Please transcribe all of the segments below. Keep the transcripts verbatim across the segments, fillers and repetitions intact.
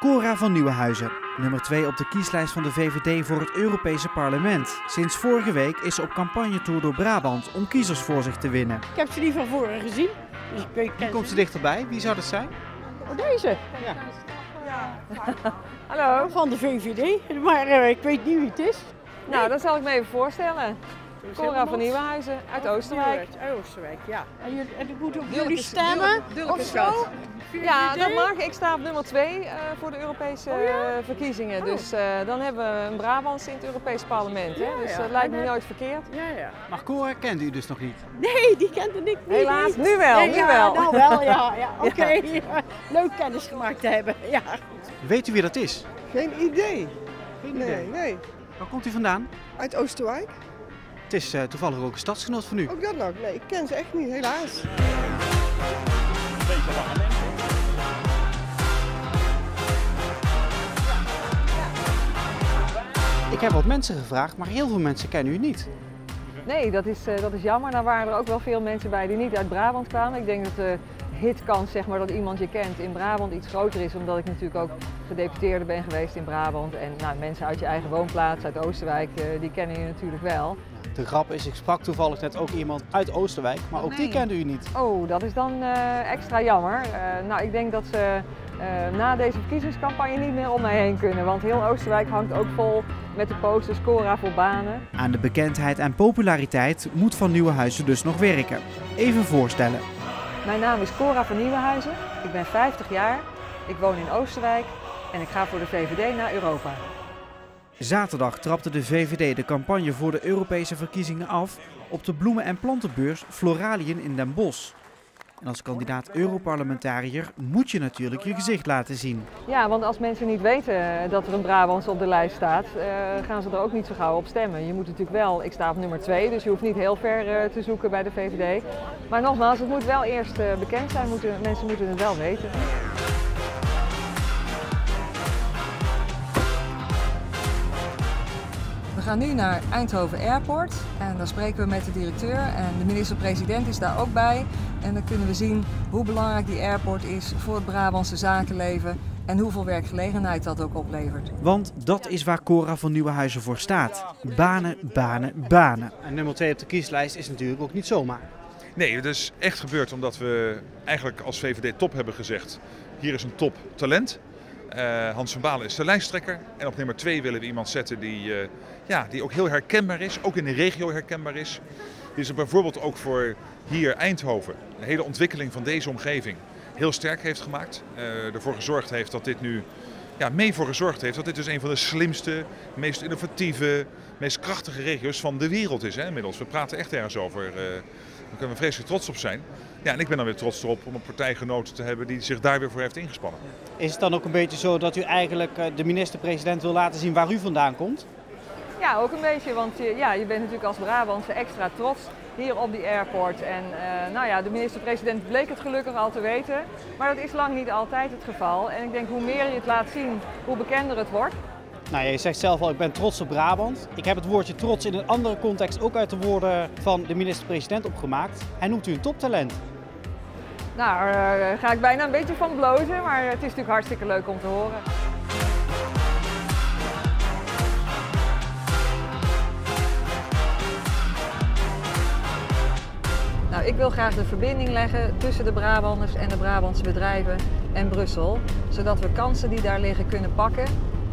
Cora van Nieuwenhuizen, nummer twee op de kieslijst van de V V D voor het Europese parlement. Sinds vorige week is ze op campagnetour door Brabant om kiezers voor zich te winnen. Ik heb ze niet van voren gezien. Dus ik Wie komt ze dichterbij? Wie zou dat zijn? Oh, deze. Ja. Ja. Hallo. Van de V V D, maar uh, ik weet niet wie het is. Nee. Nou, dat zal ik me even voorstellen. Cora van Nieuwenhuizen uit Oisterwijk. Uit Oisterwijk, ja. En jullie, en moeten op jullie stemmen of zo? Ja, dat mag. Ik sta op nummer twee uh, voor de Europese oh, ja? verkiezingen. Oh. Dus uh, dan hebben we een Brabants in het Europees parlement. Ja, hè? Dus dat ja. lijkt me nooit verkeerd. Ja, ja. Maar Cora kende u dus nog niet? Nee, die kende ik niet. Helaas, nu wel. Nee, nu ja, wel. Nou wel, ja. ja. Oké, okay. ja. leuk kennis gemaakt te hebben. Ja. Weet u wie dat is? Geen idee. Geen idee. Nee, nee. Waar komt u vandaan? Uit Oisterwijk. Het is uh, toevallig ook een stadsgenoot van u. Ook dat nog? Nee, ik ken ze echt niet, helaas. Ik heb wat mensen gevraagd, maar heel veel mensen kennen u niet. Nee, dat is, uh, dat is jammer. Daar waren er ook wel veel mensen bij die niet uit Brabant kwamen. Ik denk dat de hitkans, zeg maar, dat iemand je kent in Brabant iets groter is. Omdat ik natuurlijk ook gedeputeerde ben geweest in Brabant. En nou, mensen uit je eigen woonplaats, uit Oisterwijk, uh, die kennen je natuurlijk wel. De grap is, ik sprak toevallig net ook iemand uit Oisterwijk, maar ook nee. die kende u niet. Oh, dat is dan uh, extra jammer. Uh, nou, ik denk dat ze uh, na deze verkiezingscampagne niet meer om mij heen kunnen. Want heel Oisterwijk hangt ook vol met de posters Cora voor banen. Aan de bekendheid en populariteit moet Van Nieuwenhuizen dus nog werken. Even voorstellen. Mijn naam is Cora van Nieuwenhuizen. Ik ben vijftig jaar. Ik woon in Oisterwijk en ik ga voor de V V D naar Europa. Zaterdag trapte de V V D de campagne voor de Europese verkiezingen af op de bloemen- en plantenbeurs Floraliën in Den Bosch. En als kandidaat Europarlementariër moet je natuurlijk je gezicht laten zien. Ja, want als mensen niet weten dat er een Brabants op de lijst staat, uh, gaan ze er ook niet zo gauw op stemmen. Je moet natuurlijk wel, ik sta op nummer twee, dus je hoeft niet heel ver uh, te zoeken bij de V V D. Maar nogmaals, het moet wel eerst uh, bekend zijn, moeten, mensen moeten het wel weten. We gaan nu naar Eindhoven Airport en daar spreken we met de directeur en de minister-president is daar ook bij. En dan kunnen we zien hoe belangrijk die airport is voor het Brabantse zakenleven en hoeveel werkgelegenheid dat ook oplevert. Want dat is waar Cora van Nieuwenhuizen voor staat. Banen, banen, banen. En nummer twee op de kieslijst is natuurlijk ook niet zomaar. Nee, dat is echt gebeurd omdat we eigenlijk als V V D top hebben gezegd, hier is een top talent. Uh, Hans van Baalen is de lijsttrekker en op nummer twee willen we iemand zetten die, uh, ja, die ook heel herkenbaar is, ook in de regio herkenbaar is. Die is bijvoorbeeld ook voor hier Eindhoven, de hele ontwikkeling van deze omgeving, heel sterk heeft gemaakt. Uh, ervoor gezorgd heeft dat dit nu, ja, mee voor gezorgd heeft dat dit dus een van de slimste, meest innovatieve, meest krachtige regio's van de wereld is, hè, inmiddels. We praten echt ergens over, uh, daar kunnen we vreselijk trots op zijn. Ja, en ik ben dan weer trots erop om een partijgenoot te hebben die zich daar weer voor heeft ingespannen. Is het dan ook een beetje zo dat u eigenlijk de minister-president wil laten zien waar u vandaan komt? Ja, ook een beetje, want je, ja, je bent natuurlijk als Brabantse extra trots hier op die airport. En uh, nou ja, de minister-president bleek het gelukkig al te weten, maar dat is lang niet altijd het geval. En ik denk, hoe meer je het laat zien, hoe bekender het wordt. Nou, je zegt zelf al, ik ben trots op Brabant. Ik heb het woordje trots in een andere context ook uit de woorden van de minister-president opgemaakt. Hij noemt u een toptalent. Nou, daar ga ik bijna een beetje van blozen, maar het is natuurlijk hartstikke leuk om te horen. Nou, ik wil graag de verbinding leggen tussen de Brabanders en de Brabantse bedrijven en Brussel, zodat we kansen die daar liggen kunnen pakken.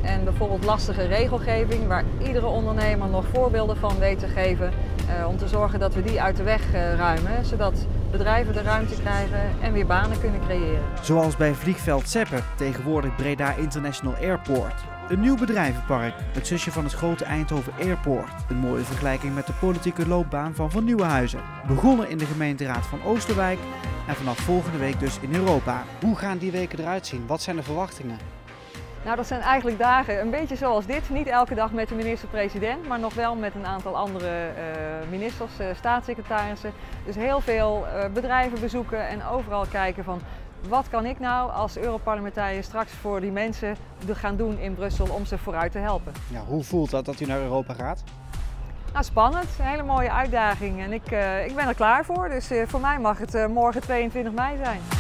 En bijvoorbeeld lastige regelgeving, waar iedere ondernemer nog voorbeelden van weet te geven, eh, om te zorgen dat we die uit de weg eh, ruimen, zodat bedrijven de ruimte krijgen en weer banen kunnen creëren. Zoals bij Vliegveld Zeppen, tegenwoordig Breda International Airport. Een nieuw bedrijvenpark, het zusje van het grote Eindhoven Airport. Een mooie vergelijking met de politieke loopbaan van Van Nieuwenhuizen. Begonnen in de gemeenteraad van Oisterwijk en vanaf volgende week dus in Europa. Hoe gaan die weken eruit zien? Wat zijn de verwachtingen? Nou, dat zijn eigenlijk dagen een beetje zoals dit. Niet elke dag met de minister-president, maar nog wel met een aantal andere uh, ministers, uh, staatssecretarissen. Dus heel veel uh, bedrijven bezoeken en overal kijken van wat kan ik nou als Europarlementariër straks voor die mensen gaan doen in Brussel om ze vooruit te helpen. Ja, hoe voelt dat dat u naar Europa gaat? Nou, spannend. Een hele mooie uitdaging en ik, uh, ik ben er klaar voor. Dus uh, voor mij mag het uh, morgen tweeëntwintig mei zijn.